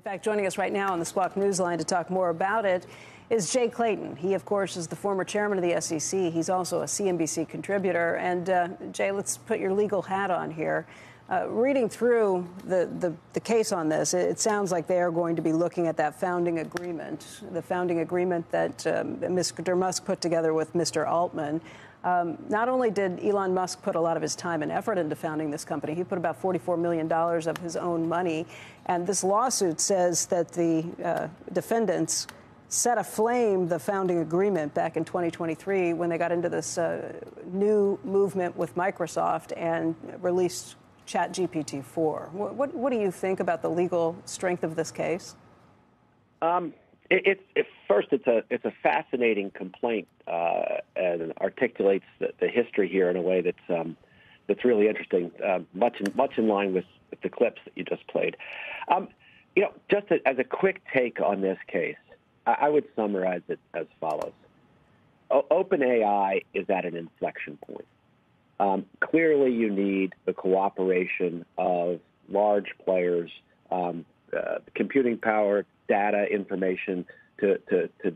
In fact, joining us right now on the Squawk Newsline to talk more about it is Jay Clayton. He, of course, is the former chairman of the SEC. He's also a CNBC contributor. And, Jay, let's put your legal hat on here. Reading through the case on this, it sounds like they are going to be looking at that founding agreement, the founding agreement that Mr. Musk put together with Mr. Altman. Not only did Elon Musk put a lot of his time and effort into founding this company, he put about $44 million of his own money. And this lawsuit says that the defendants set aflame the founding agreement back in 2023 when they got into this new movement with Microsoft and released ChatGPT4. What do you think about the legal strength of this case? First, it's a fascinating complaint and articulates the history here in a way that's really interesting, much in line with the clips that you just played. Just as a quick take on this case, I would summarize it as follows: OpenAI is at an inflection point. Clearly, you need the cooperation of large players, computing power, data, information to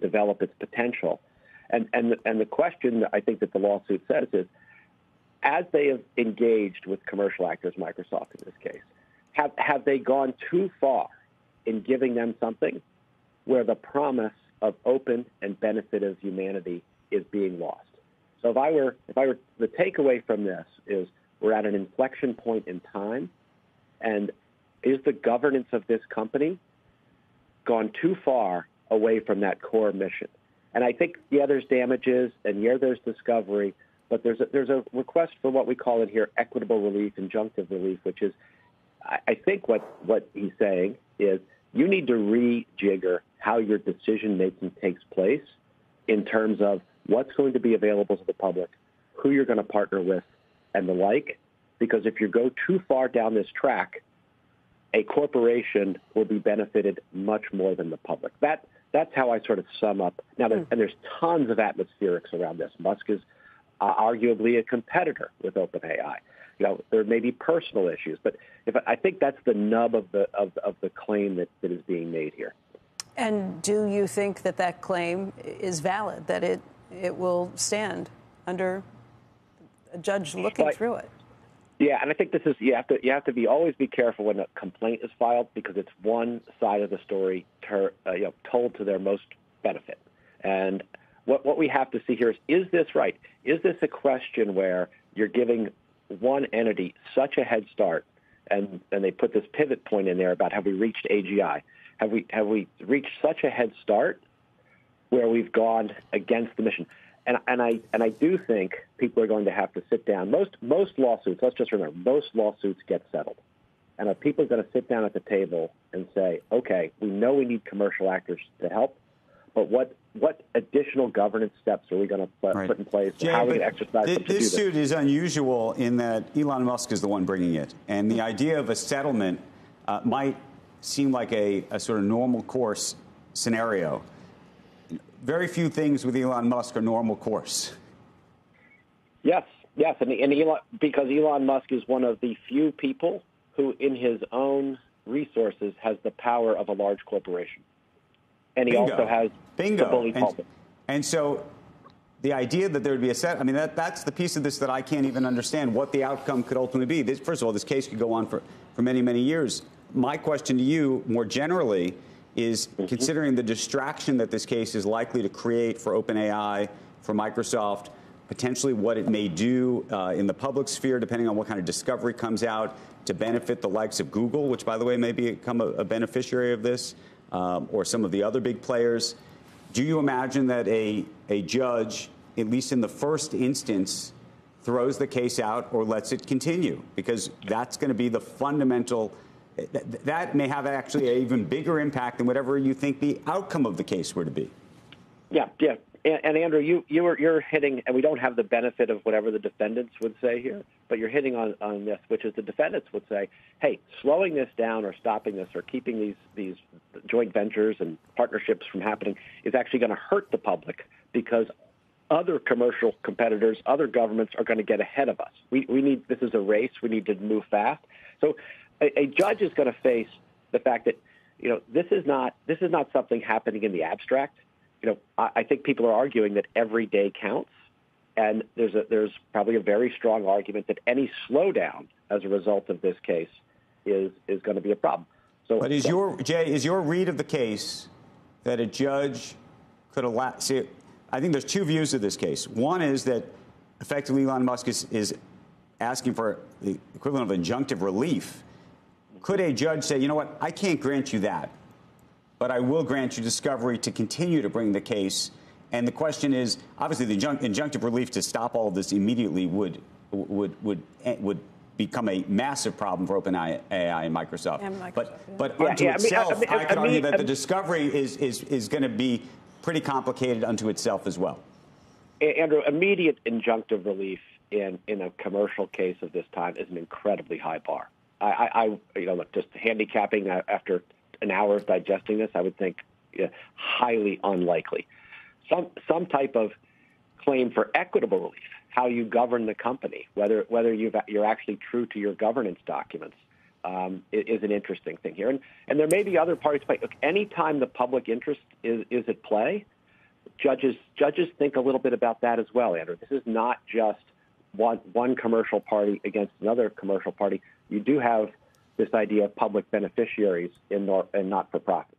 develop its potential. And the question I think that the lawsuit says is, as they have engaged with commercial actors, Microsoft in this case, have they gone too far in giving them something where the promise of open and benefit of humanity is being lost? So if I were, the takeaway from this is we're at an inflection point in time, and is the governance of this company gone too far away from that core mission? And I think, yeah, there's damages, and yeah, there's discovery, but there's a request for what we call in here equitable relief, injunctive relief, which is, I think what he's saying is you need to rejigger how your decision-making takes place in terms of what's going to be available to the public, who you're going to partner with, and the like, because if you go too far down this track, a corporation will be benefited much more than the public. That's how I sort of sum up. Now, there's tons of atmospherics around this. Musk is arguably a competitor with OpenAI. You know, there may be personal issues, but I think that's the nub of the claim that is being made here. And do you think that claim is valid? That it will stand under a judge looking through it? Yeah, and I think this is you have to always be careful when a complaint is filed because it's one side of the story told to their most benefit. And what we have to see here is this right? Is this a question where you're giving one entity such a head start, and they put this pivot point in there about have we reached AGI? Have we reached such a head start where we've gone against the mission? And I do think people are going to have to sit down. Most lawsuits, let's just remember, most lawsuits get settled. And if people are going to sit down at the table and say, okay, we know we need commercial actors to help, but what additional governance steps are we going to put in place? Jay, how are we going to exercise them to do this? This suit is unusual in that Elon Musk is the one bringing it. And the idea of a settlement might seem like a sort of normal course scenario. Very few things with Elon Musk are normal course. Yes, and Elon, because Elon Musk is one of the few people who, in his own resources, has the power of a large corporation, and he also has the bully pulpit. And so, the idea that there would be a set—I mean, that's the piece of this that I can't even understand what the outcome could ultimately be. First of all, this case could go on for many, many years. My question to you, more generally, is considering the distraction that this case is likely to create for OpenAI, for Microsoft, potentially what it may do in the public sphere, depending on what kind of discovery comes out, to benefit the likes of Google, which, by the way, may become a beneficiary of this, or some of the other big players. Do you imagine that a judge, at least in the first instance, throws the case out or lets it continue? Because that's going to be the fundamental that may have actually an even bigger impact than whatever you think the outcome of the case were to be. Yeah. And Andrew, you're hitting, and we don't have the benefit of whatever the defendants would say here, but you're hitting on this, which is the defendants would say, hey, slowing this down or stopping this or keeping these joint ventures and partnerships from happening is actually going to hurt the public because other commercial competitors, other governments are going to get ahead of us. We need, this is a race, we need to move fast. So a judge is going to face the fact that you know, this is not something happening in the abstract. You know, I think people are arguing that every day counts, and there's probably a very strong argument that any slowdown as a result of this case is going to be a problem. So, but is your, Jay, is your read of the case that a judge could allow? See, I think there's two views of this case. One is that effectively Elon Musk is asking for the equivalent of injunctive relief. Could a judge say, you know what, I can't grant you that, but I will grant you discovery to continue to bring the case? And the question is, obviously, the injunctive relief to stop all of this immediately would become a massive problem for OpenAI and Microsoft. But unto itself, I could argue that the discovery is going to be pretty complicated unto itself as well. Andrew, immediate injunctive relief in a commercial case of this time is an incredibly high bar. I you know, look, just handicapping after an hour of digesting this, I would think highly unlikely. Some type of claim for equitable relief, how you govern the company, whether you're actually true to your governance documents, is an interesting thing here. And there may be other parties. Look, any time the public interest is at play, judges think a little bit about that as well, Andrew. This is not just one commercial party against another commercial party. You do have this idea of public beneficiaries and not for profit.